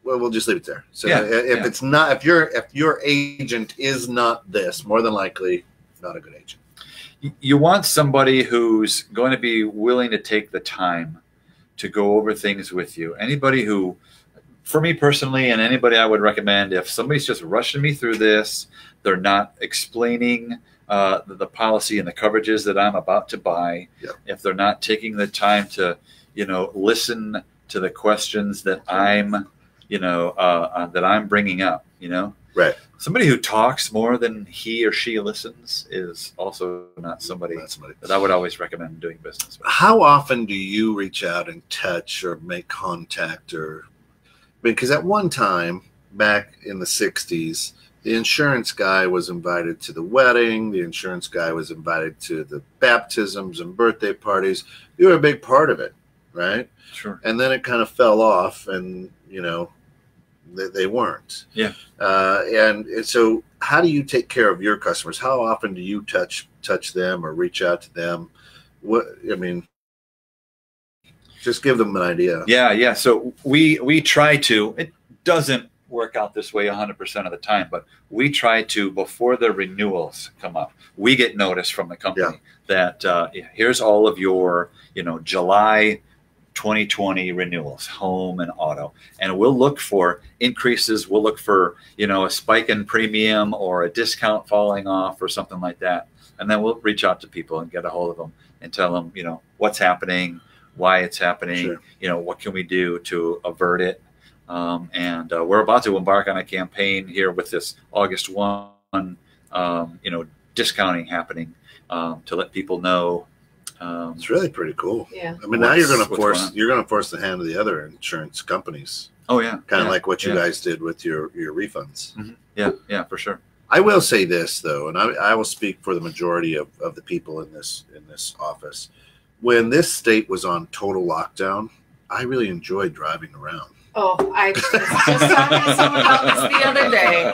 well, we'll just leave it there. So it's not, if your agent is not this, more than likely not a good agent. You want somebody who's going to be willing to take the time to go over things with you. Anybody who, for me personally, and anybody I would recommend, if somebody's just rushing me through this, they're not explaining the policy and the coverages that I'm about to buy. Yep. If they're not taking the time to, you know, listen to the questions that I'm, you know, that I'm bringing up, you know, right. Somebody who talks more than he or she listens is also not somebody that I would always recommend doing business with. How often do you reach out and touch or make contact? Or because at one time back in the 60s, the insurance guy was invited to the wedding. The insurance guy was invited to the baptisms and birthday parties. You were a big part of it. Right. Sure. And then it kind of fell off, and, you know, they weren't. Yeah. And so how do you take care of your customers? How often do you touch them or reach out to them? What, I mean, just give them an idea. Yeah. Yeah. So we try to, it doesn't work out this way 100% of the time, but we try to, before the renewals come up, we get notice from the company that here's all of your, you know, July 2020 renewals, home and auto, and we'll look for increases. We'll look for, you know, a spike in premium or a discount falling off or something like that. And then we'll reach out to people and get a hold of them and tell them, you know, what's happening, why it's happening, you know, what can we do to avert it? And we're about to embark on a campaign here with this August 1, you know, discounting happening to let people know. It's really pretty cool. Yeah. I mean, now you're going to force the hand of the other insurance companies. Oh yeah. Kind of like what you guys did with your refunds. Mm-hmm. Yeah. Yeah, for sure. I will say this though, and I will speak for the majority of the people in this office. When this state was on total lockdown, I really enjoyed driving around. Oh, I just talking to someone about this the other day.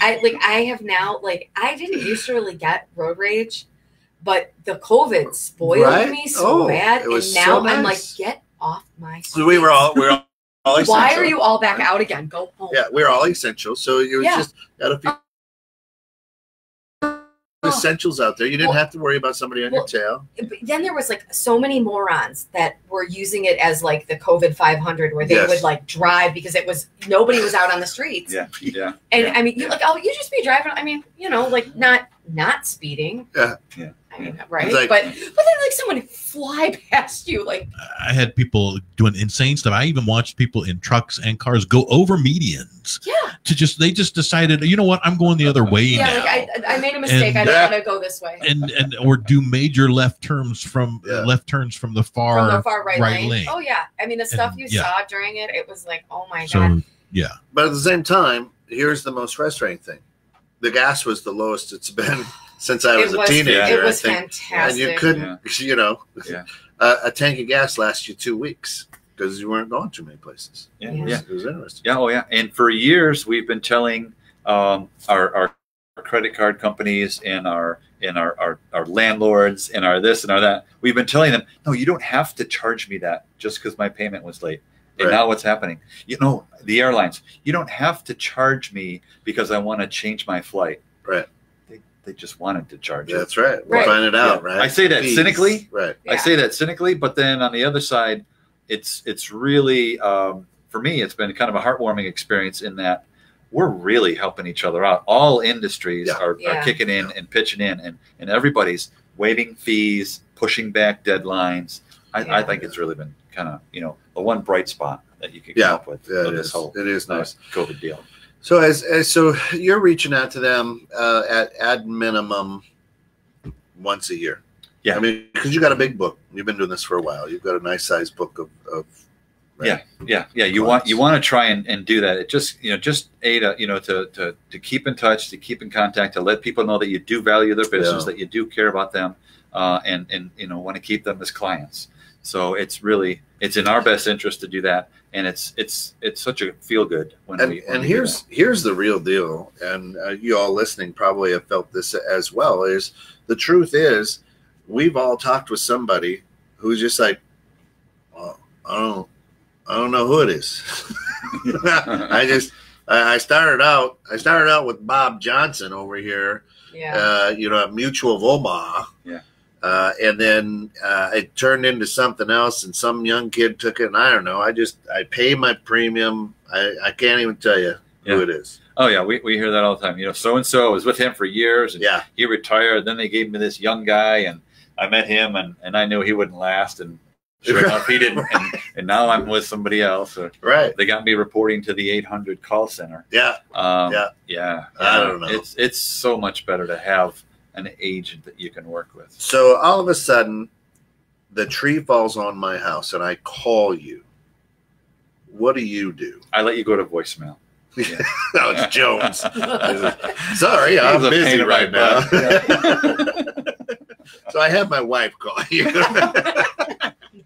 I have now, I didn't used to really get road rage. But the COVID spoiled me so bad. And now I'm like, get off my street. We were all essential. Why are you all back out again? Go home. Yeah, we were all essential. So it was just got a few essentials out there. You didn't have to worry about somebody on your tail. But then there was like so many morons that were using it as like the COVID 500 where they would like drive because it was nobody was out on the streets. I mean, you're like, oh, you just be driving. I mean, you know, like not speeding. I mean, right? Like, but then like someone fly past you. Like I had people doing insane stuff. I even watched people in trucks and cars go over medians. To just they just decided, you know what, I'm going the other way now. Like I made a mistake. I don't want to go this way. And or do major left turns from the far right lane. Oh yeah, I mean the stuff you saw during it. It was like, oh my god. Yeah. But at the same time, here's the most frustrating thing: the gas was the lowest it's been. Since I was a teenager, it was fantastic. And you couldn't, you know, a tank of gas lasts you 2 weeks because you weren't going too many places. It was interesting. And for years, we've been telling our credit card companies and our landlords and our this and our that. We've been telling them, no, you don't have to charge me that just because my payment was late. And now what's happening? You know, the airlines, you don't have to charge me because I want to change my flight. They just wanted to charge it. That's right. We'll find it out, right? I say that cynically. I say that cynically, but then on the other side, it's really, for me, it's been kind of a heartwarming experience in that we're really helping each other out. All industries are kicking in and pitching in, and everybody's waiving fees, pushing back deadlines. I think it's really been kind of, you know, the one bright spot that you could come up with of this whole nice COVID deal. So so you're reaching out to them at minimum once a year. I mean, because you got a big book. You've been doing this for a while. You've got a nice sized book of You want to try and do that. It just to keep in touch, to keep in contact, to let people know that you do value their business, that you do care about them, and you know want to keep them as clients. So it's really in our best interest to do that, and it's such a feel good when we here's the real deal, and you all listening probably have felt this as well. Is the truth is we've all talked with somebody who's just like, oh, I don't know who it is. I started out with Bob Johnson over here, you know, at Mutual of Omaha, and then it turned into something else, and some young kid took it, and I don't know. I pay my premium. I can't even tell you who it is. Oh, yeah. We hear that all the time. You know, so-and-so, I was with him for years, and he retired. Then they gave me this young guy, and I met him, and I knew he wouldn't last, and sure enough, he didn't. And now I'm with somebody else. Or, they got me reporting to the 800 call center. I don't know. It's so much better to have an agent that you can work with. So all of a sudden, the tree falls on my house and I call you. What do you do? I let you go to voicemail. No, it's Jones. Sorry, I'm busy right now. So I have my wife call you.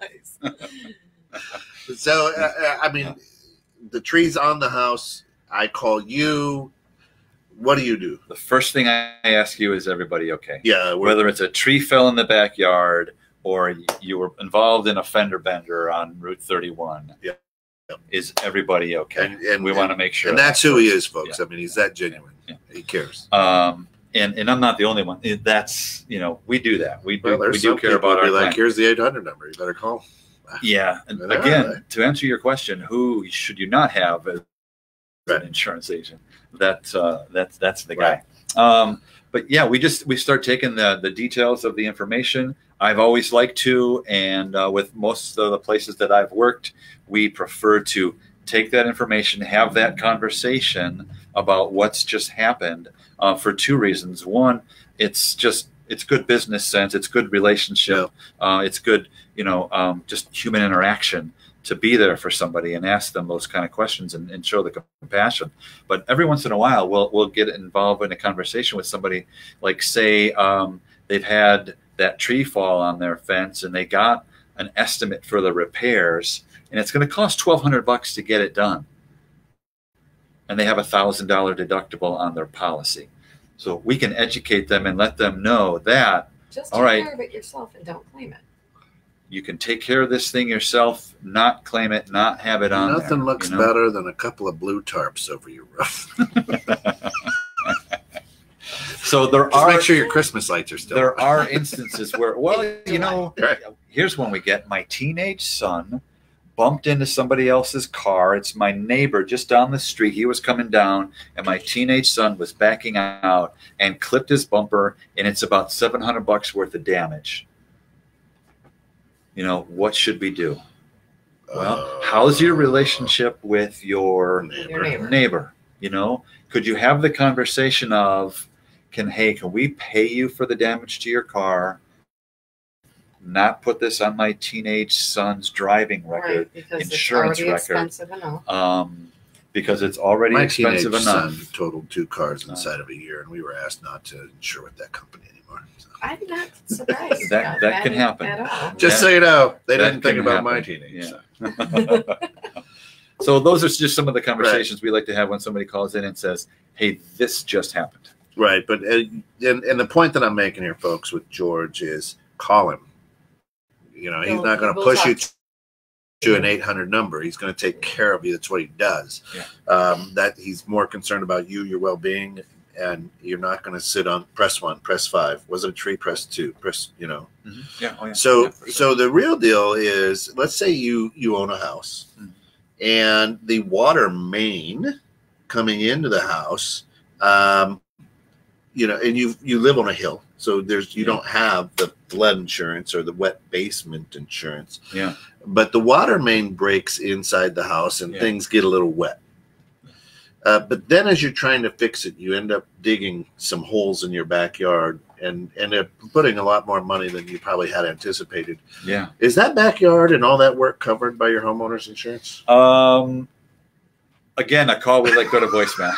Nice. So, I mean, the tree's on the house. I call you. What do you do? The first thing I ask you is, everybody okay? Whether it's a tree fell in the backyard or you were involved in a fender bender on Route 31. Is everybody okay? And we want to make sure. And that's who he is, folks. I mean, he's that genuine. He cares. And I'm not the only one. That's, you know, we do that. We do care about our clients. Here's the 800 number. You better call. And again, to answer your question, who should you not have as an insurance agent? That's the guy. But yeah, we start taking the details of the information. I've always liked to, and with most of the places that I've worked, we prefer to take that information, have that conversation about what's just happened for two reasons. One, it's good business sense. It's good relationship. It's good, you know, just human interaction to be there for somebody and ask them those kind of questions and show the compassion. But every once in a while, we'll get involved in a conversation with somebody, like say they've had that tree fall on their fence and they got an estimate for the repairs and it's going to cost $1,200 to get it done. And they have $1,000 deductible on their policy. So we can educate them and let them know that Just take care of it yourself and don't claim it. You can take care of this thing yourself, not claim it, not have it on. Nothing there, looks better than a couple of blue tarps over your roof. So there just are. Make sure your Christmas lights are still. There are instances where, well, you know, here's when we get my teenage son bumped into somebody else's car. It's my neighbor just down the street. He was coming down, and my teenage son was backing out and clipped his bumper, and it's about $700 worth of damage. You know, what should we do? Well, how's your relationship with your neighbor? You know, could you have the conversation of, hey, can we pay you for the damage to your car? Not put this on my teenage son's driving record, insurance record, expensive enough. Because it's already expensive enough. My teenage son totaled 2 cars inside of a year, and we were asked not to insure with that company anymore. So. I'm not surprised. that can happen. Just so you know, they didn't think about my teenage son. So those are just some of the conversations we like to have when somebody calls in and says, "Hey, this just happened." Right, but and the point that I'm making here, folks, with George is call him. You know, he's not going to push you to an 800 number. He's going to take care of you. That's what he does. Yeah. That he's more concerned about you, your well-being, and you're not going to sit on press 1, press 5. Was it a tree? Press 2. Press, you know. Mm-hmm. Yeah. Oh, yeah. So, so the real deal is, let's say you own a house, mm-hmm. and the water main coming into the house. You know, and you live on a hill, so there's you don't have the flood insurance or the wet basement insurance. Yeah. But the water main breaks inside the house, and things get a little wet. But then, as you're trying to fix it, you end up digging some holes in your backyard, and they're putting a lot more money than you probably had anticipated. Yeah. Is that backyard and all that work covered by your homeowner's insurance? Again, a call would like go to voicemail.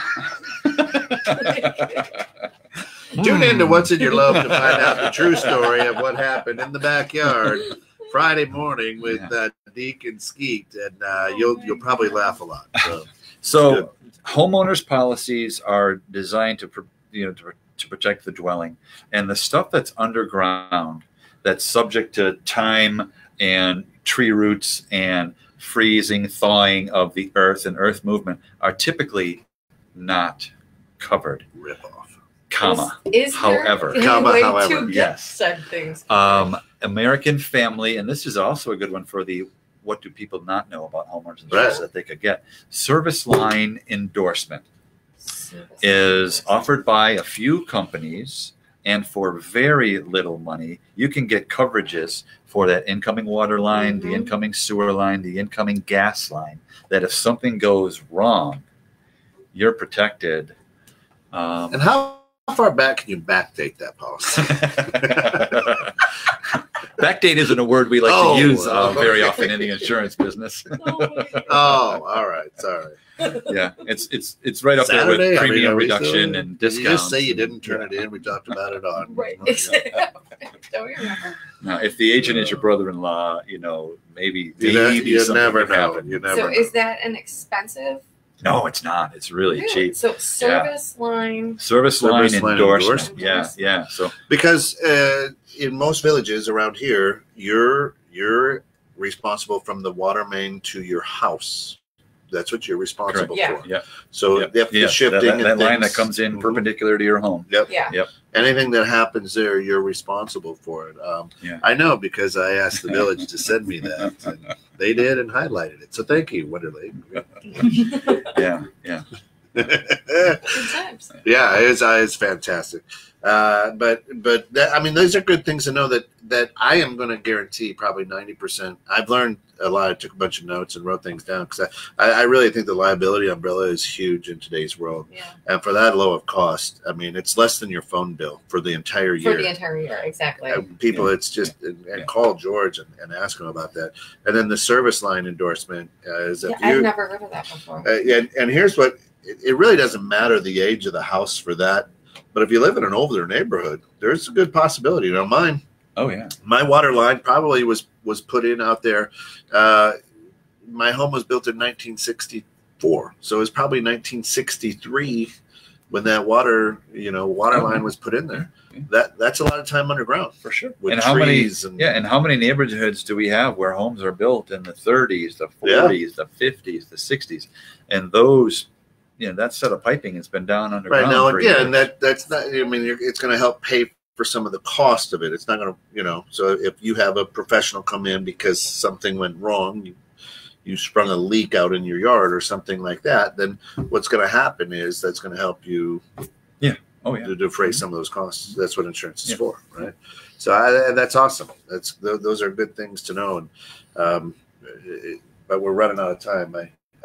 Tune into What's in Your Love to find out the true story of what happened in the backyard Friday morning with Deacon Skeet, and you'll probably laugh a lot. So homeowners policies are designed to to protect the dwelling, and the stuff that's underground, that's subject to time and tree roots and freezing, thawing of the earth and earth movement, are typically not covered. Rip off. However, yes. Said things. American Family, and this is also a good one for the what do people not know about homeowners insurance that they could get. Service line endorsement is offered by a few companies, and for very little money, you can get coverages for that incoming water line, the incoming sewer line, the incoming gas line. That if something goes wrong, you're protected. And how far back can you backdate that policy? Backdate isn't a word we like to use very often in the insurance business. All right, sorry. Yeah, it's right up Saturday, there with premium reduction and discounts. You just say you didn't turn it in. We talked about it on. Right. Don't you remember? Now, if the agent is your brother-in-law, you know, maybe something never could happen. You never know. So is that an expensive? No, it's not. It's really cheap. So service line. Service line endorsement. Yeah. So because in most villages around here, you're responsible from the water main to your house. That's what you're responsible for. Yeah. So the shifting that line that comes in perpendicular to your home. Yep. Yeah. Yep. Anything that happens there, you're responsible for it. I know because I asked the village to send me that. And they did and highlighted it. So thank you, Winterley. Yeah. It's fantastic. But that, I mean, those are good things to know that I am going to guarantee probably 90%. I've learned a lot. I took a bunch of notes and wrote things down because I really think the liability umbrella is huge in today's world. Yeah. And for that low of cost, I mean, it's less than your phone bill for the entire year. For the entire year, exactly. People, it's just and call George and ask him about that. And then the service line endorsement is. Yeah, I've never heard of that before. And here's what. It really doesn't matter the age of the house for that. But if you live in an older neighborhood, there's a good possibility. You know, mine. Oh, yeah. My water line probably was put in out there. My home was built in 1964. So it was probably 1963 when that water, water line was put in there. That's a lot of time underground for sure. With and trees how many, and how many neighborhoods do we have where homes are built in the 30s, the 40s, the 50s, the 60s, and those, that set of piping has been down underground right now. And that's not. I mean, it's going to help pay for some of the cost of it. It's not going to, So if you have a professional come in because something went wrong, you sprung a leak out in your yard or something like that, then what's going to happen is that's going to help you to defray some of those costs. That's what insurance is for, right? So that's awesome. Those are good things to know. And but we're running out of time.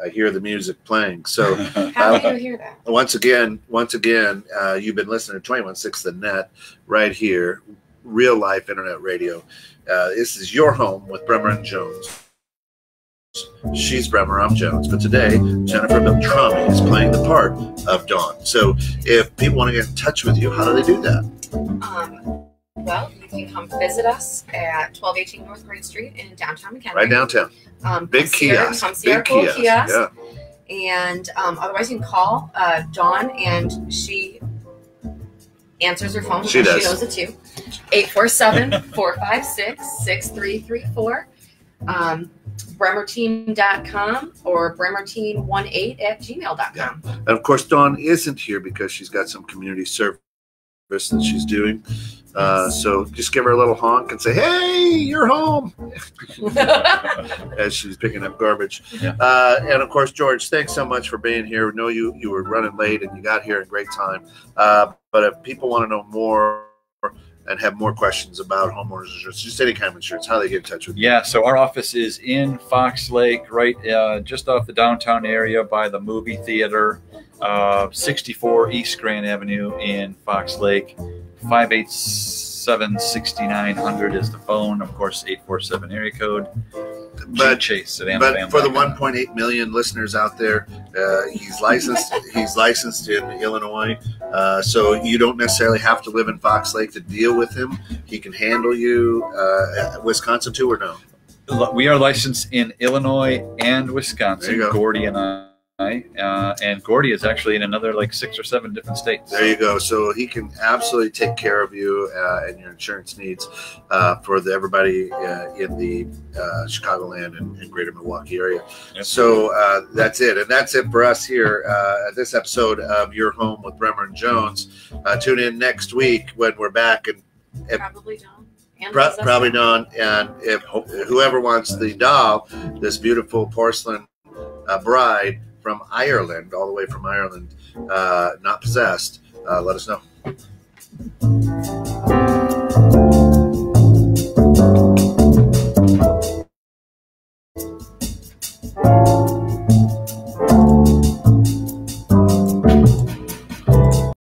I hear the music playing. So how do you hear that? Once again, you've been listening to 216 The Net right here, real life internet radio. This is your home with Bremer and Jones. She's Bremer, I'm Jones, but today Jennifer Beltrami is playing the part of Dawn. So if people want to get in touch with you, how do they do that? Well, you can come visit us at 1218 North Green Street in downtown McHenry. Right downtown. Big kiosk. Big kiosk. Yeah. And otherwise you can call Dawn, and she answers her phone. She does. She knows it too. 847-456-6334. bremerteam.com or bremerteam18@gmail.com. Yeah. And of course, Dawn isn't here because she's got some community service that she's doing. So just give her a little honk and say, hey, you're home, as she's picking up garbage. Yeah. And of course, George, thanks so much for being here. I know you were running late and you got here in great time. But if people want to know more and have more questions about homeowners insurance, just any kind of insurance, how they get in touch with you. Yeah, so our office is in Fox Lake, right just off the downtown area by the movie theater, 64 East Grand Avenue in Fox Lake. 587-6900 is the phone, of course, 847 area code. But Chase, but for the 1.8 million listeners out there, he's licensed. He's licensed in Illinois, so you don't necessarily have to live in Fox Lake to deal with him. He can handle you. Wisconsin too, or no? We are licensed in Illinois and Wisconsin. Gordy and I. And Gordy is actually in another like 6 or 7 different states. There you go. So he can absolutely take care of you and your insurance needs for everybody in the Chicagoland and greater Milwaukee area. Yep. So that's it. And that's it for us here at this episode of Your Home with Bremer and Jones. Tune in next week when we're back. And probably John. Probably Don. And if whoever wants the doll, this beautiful porcelain bride, from Ireland, all the way from Ireland, not possessed, let us know.